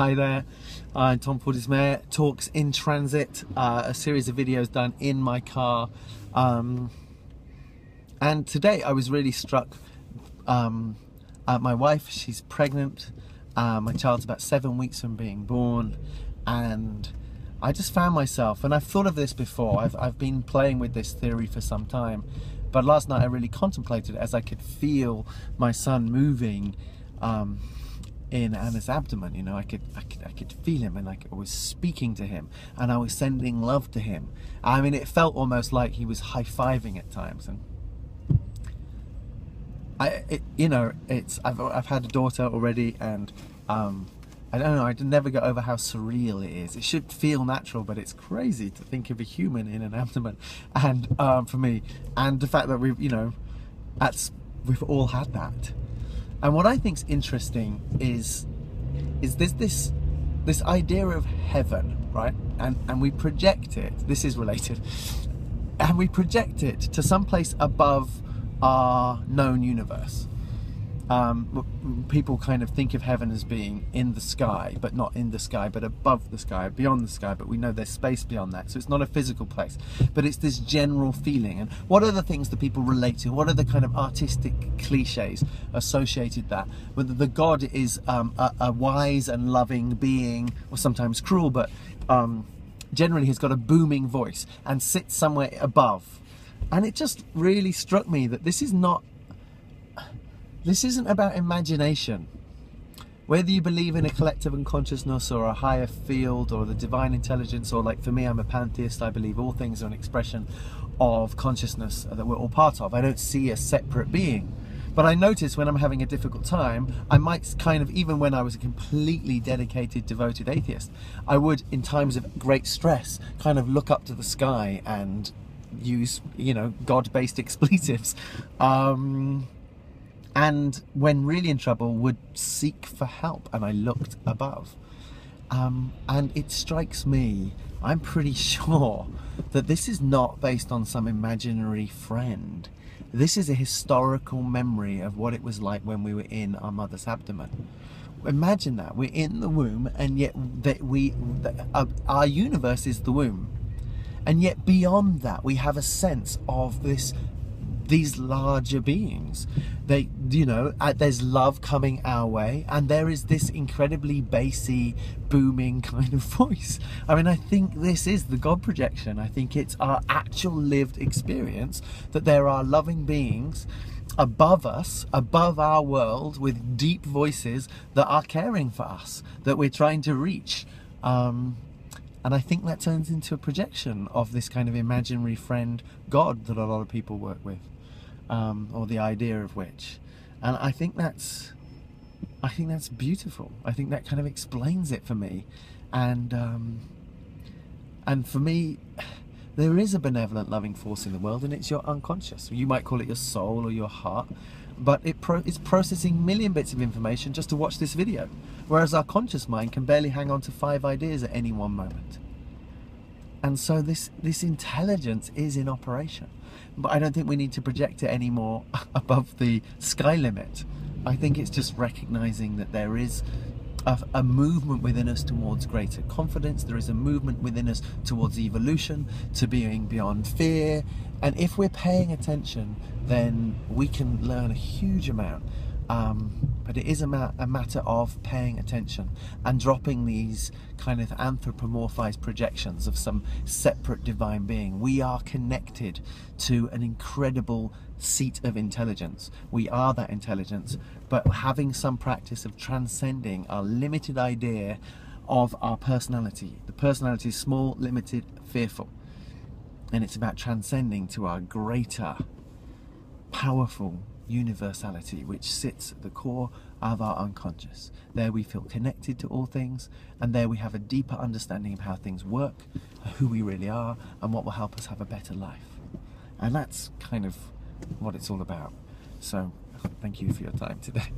Hi there, I'm Tom Fortes Mayer, Talks in Transit, a series of videos done in my car, and today I was really struck at my wife. She's pregnant, my child's about 7 weeks from being born, and I just found myself, and I've thought of this before, I've been playing with this theory for some time, but last night I really contemplated it as I could feel my son moving in Anna's abdomen. You know, I could feel him, and I was speaking to him, and I was sending love to him. I mean, it felt almost like he was high-fiving at times, and I've had a daughter already, and I don't know, I never get over how surreal it is. It should feel natural, but it's crazy to think of a human in an abdomen, and for me, and the fact that we've all had that. And what I think's interesting is this idea of heaven, right? And we project it. This is related, and we project it to someplace above our known universe. People kind of think of heaven as being in the sky, but not in the sky, but above the sky, beyond the sky, but we know there's space beyond that, so it's not a physical place, but it's this general feeling. And what are the things that people relate to? What are the kind of artistic cliches associated that? Whether the God is a wise and loving being, or sometimes cruel, but generally has got a booming voice and sits somewhere above. And it just really struck me that this isn't about imagination. Whether you believe in a collective unconsciousness or a higher field or the divine intelligence, or like for me, I'm a pantheist, I believe all things are an expression of consciousness that we're all part of. I don't see a separate being. But I notice when I'm having a difficult time, I might kind of, even when I was a completely dedicated, devoted atheist, I would, in times of great stress, kind of look up to the sky and use, you know, God-based expletives. And when really in trouble, would seek for help, and I looked above. And it strikes me, I'm pretty sure that this is not based on some imaginary friend. This is a historical memory of what it was like when we were in our mother's abdomen. Imagine that, we're in the womb, and yet our universe is the womb. And yet beyond that, we have a sense of these larger beings. They, you know, there's love coming our way, and there is this incredibly bassy, booming kind of voice. I mean, I think this is the God projection. I think it's our actual lived experience that there are loving beings above us, above our world, with deep voices that are caring for us, that we're trying to reach. And I think that turns into a projection of this kind of imaginary friend God that a lot of people work with, or the idea of which. And I think that's beautiful. I think that kind of explains it for me. And for me, there is a benevolent, loving force in the world, and it's your unconscious. You might call it your soul or your heart, but it's processing a million bits of information just to watch this video, whereas our conscious mind can barely hang on to 5 ideas at any one moment. And so this intelligence is in operation, but I don't think we need to project it anymore above the sky limit. I think it's just recognizing that there is a movement within us towards greater confidence. There is a movement within us towards evolution, to being beyond fear. And if we're paying attention, then we can learn a huge amount. But it is a matter of paying attention and dropping these kind of anthropomorphized projections of some separate divine being. We are connected to an incredible seat of intelligence. We are that intelligence, but having some practice of transcending our limited idea of our personality. The personality is small, limited, fearful, and it's about transcending to our greater, powerful universality, which sits at the core of our unconscious. There we feel connected to all things, and there we have a deeper understanding of how things work, who we really are, and what will help us have a better life. And that's kind of what it's all about. So thank you for your time today.